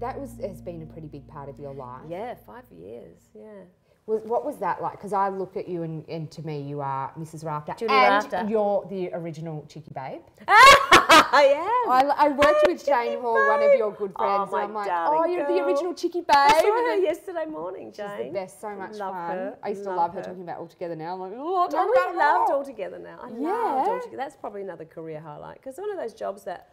that was has been a pretty big part of your life. Yeah, 5 years. Yeah. What was that like? Because I look at you and to me you are Mrs. Rafter. Julie Rafter. And you're the original Chicky Babe. I worked with Jane Hall, one of your good friends. Oh, and I'm like, oh, you're the original Chicky Babe. I saw her yesterday morning, Jane. She's the best, so much fun. I used to love her talking about All Together Now. I'm like, oh, talk about it. I loved All Together Now. I loved All Together. That's probably another career highlight. Because one of those jobs that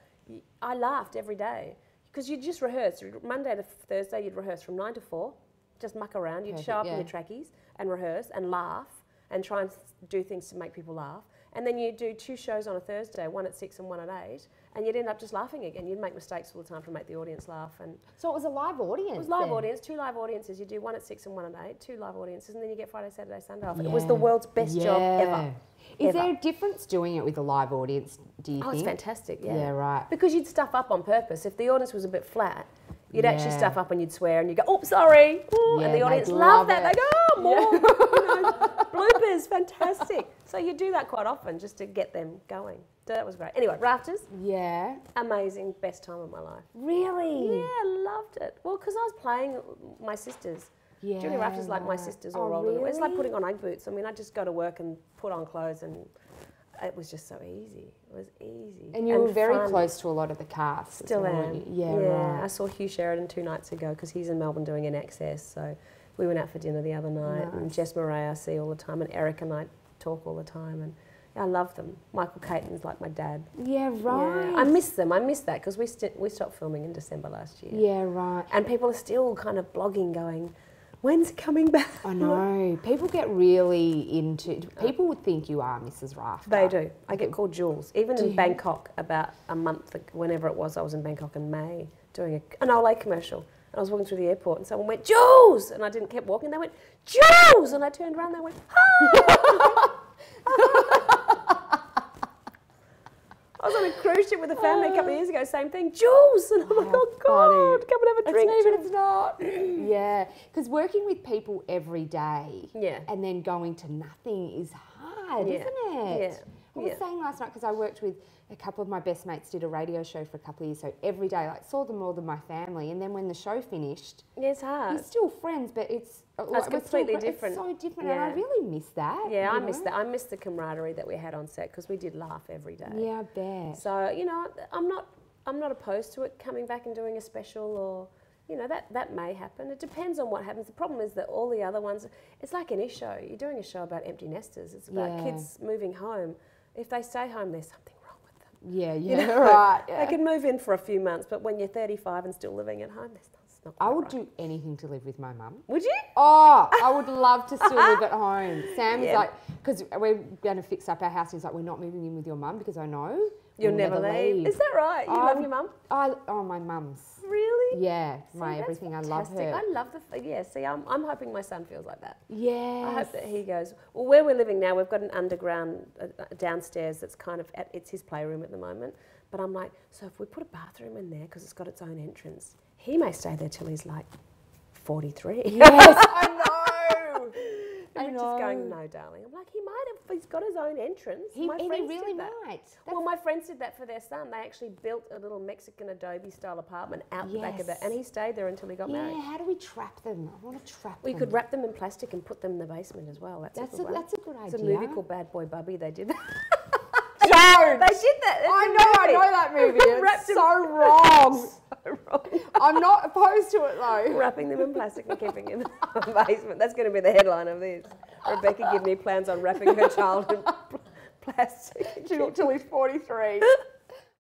I laughed every day. Because you'd just rehearse. Monday to Thursday, you'd rehearse from 9 to 4. Just muck around. You'd show up in your trackies and rehearse and laugh and try and do things to make people laugh. And then you do 2 shows on a Thursday, one at 6 and one at 8, and you'd end up just laughing again. You'd make mistakes all the time to make the audience laugh. And so it was a live audience. It was live audience, 2 live audiences. You do one at 6 and one at 8, 2 live audiences, and then you get Friday, Saturday, Sunday off. Yeah. It was the world's best job ever. Is there a difference doing it with a live audience, do you think? Oh, it's fantastic, yeah, right. Because you'd stuff up on purpose. If the audience was a bit flat, you'd actually stuff up and you'd swear and you'd go, oh, sorry. Ooh, and the audience loved that. They go, oh, more. You know, bloopers, fantastic. So you do that quite often just to get them going. So that was great. Anyway, Rafters. Yeah. Amazing, best time of my life. Really? Yeah, loved it. Well, because I was playing my sisters. Yeah, Julie Rafter's like my sisters all rolled in. It's like putting on Ugg boots. I mean, I just go to work and put on clothes, and it was just so easy. It was easy. And you were very close to a lot of the cast. Still am. Yeah, right. I saw Hugh Sheridan 2 nights ago because he's in Melbourne doing In Excess. So we went out for dinner the other night. Nice. And Jess Murray I see all the time, and Eric and I talk all the time. And I love them. Michael Caton's like my dad. Yeah, right. Yeah. I miss them. I miss that because we stopped filming in December last year. Yeah, right. And people are still kind of blogging going, when's it coming back? I know. People get really into... People would think you are Mrs. Rafter. They do. I get called Jules. Even in Bangkok, about a month, whenever it was, I was in Bangkok in May doing an Olay commercial. And I was walking through the airport and someone went, Jules! And I kept walking. They went, Jules! And I turned around and they went, hi! I was on a cruise ship with a family a couple of years ago, same thing, Jules, and I'm like, oh God, come and have a drink. It's me, but it's not. Yeah, because working with people every day and then going to nothing is hard, isn't it? Yeah. I was saying last night, because I worked with a couple of my best mates, did a radio show for a couple of years, so every day, like, saw them more than my family, and then when the show finished, it's hard. We're still friends, but it's... It's completely different. It's so different, and I really miss that. Yeah, I miss that. I miss the camaraderie that we had on set, because we did laugh every day. Yeah, I bet. So, you know, I'm not opposed to it coming back and doing a special or... You know, that may happen. It depends on what happens. The problem is that all the other ones, it's like any show. You're doing a show about empty nesters. It's about kids moving home. If they stay home, there's something wrong with them. Yeah, you know, right. Yeah. They can move in for a few months, but when you're 35 and still living at home, that's not I would do anything to live with my mum. Would you? Oh, I would love to still live at home. Sam is like, because we're going to fix up our house. He's like, we're not moving in with your mum because I know. You'll never leave. Is that right? You love your mum? Oh, my mum's. Really? Yeah, my everything. Fantastic. I love her. I love see, I'm hoping my son feels like that. Yeah. I hope that he goes, well, where we're living now, we've got an underground downstairs that's kind of, it's his playroom at the moment. But I'm like, so if we put a bathroom in there, because it's got its own entrance, he may stay there till he's like 43. Yes, I know. I'm just going, no, darling. I'm like, he might have, he's got his own entrance. He really might. Well, my friends did that for their son. They actually built a little Mexican adobe-style apartment out the back of it, and he stayed there until he got married. Yeah, how do we trap them? I want to trap them. We could wrap them in plastic and put them in the basement as well. That's a good idea. It's a movie called Bad Boy Bubby. They did that. Don't. They did that. I know that movie. It's so wrong. So wrong. I'm not opposed to it though. Wrapping them in plastic and keeping them in the basement. That's going to be the headline of this. Rebecca Gibney plans on wrapping her child in plastic till he's 43.